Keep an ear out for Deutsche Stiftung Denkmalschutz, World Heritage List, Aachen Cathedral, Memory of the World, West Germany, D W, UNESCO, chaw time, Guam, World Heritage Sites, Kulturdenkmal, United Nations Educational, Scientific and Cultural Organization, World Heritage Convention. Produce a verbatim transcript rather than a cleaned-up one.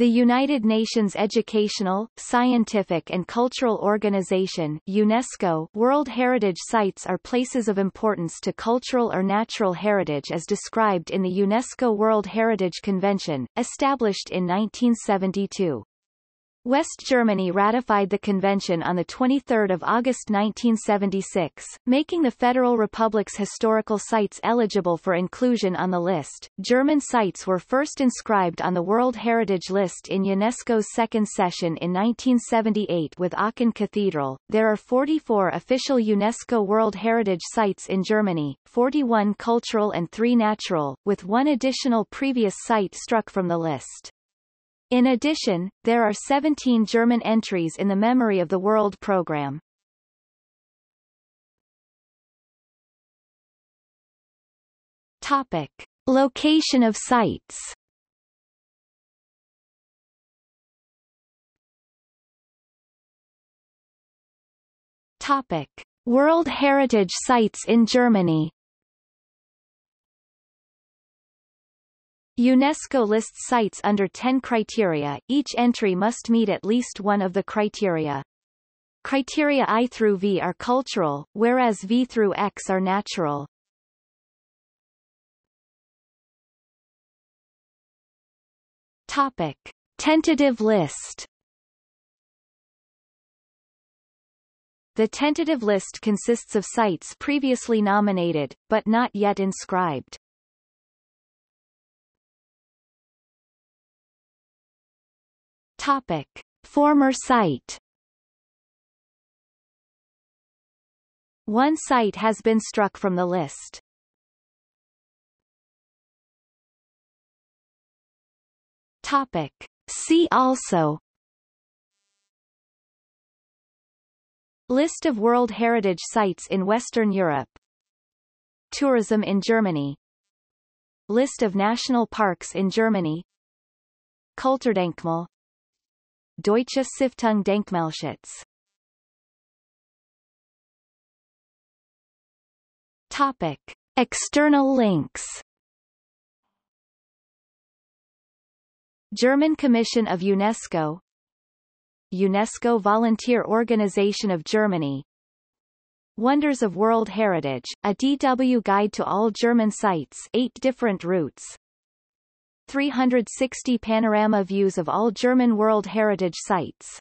The United Nations Educational, Scientific and Cultural Organization (UNESCO) World Heritage Sites are places of importance to cultural or natural heritage as described in the UNESCO World Heritage Convention, established in nineteen seventy-two. West Germany ratified the convention on the twenty-third of August nineteen seventy-six, making the Federal Republic's historical sites eligible for inclusion on the list. German sites were first inscribed on the World Heritage List in UNESCO's second session in nineteen seventy-eight with Aachen Cathedral. There are forty-four official UNESCO World Heritage Sites in Germany, forty-one cultural and three natural, with one additional previous site struck from the list. In addition, there are seventeen German entries in the Memory of the World program. Topic: Location of sites. Topic: World Heritage Sites in Germany. UNESCO lists sites under ten criteria, each entry must meet at least one of the criteria. Criteria I through V are cultural, whereas V through X are natural. Topic. Tentative list. The tentative list consists of sites previously nominated, but not yet inscribed. Topic. Former site. One site has been struck from the list. Topic. See also: List of World Heritage Sites in Western Europe, Tourism in Germany, List of National Parks in Germany, Kulturdenkmal, Deutsche Stiftung Denkmalschutz. Topic. External links. German Commission of UNESCO, UNESCO Volunteer Organization of Germany, Wonders of World Heritage, a D W guide to all German sites, eight different routes, three hundred sixty panorama views of all German World Heritage Sites.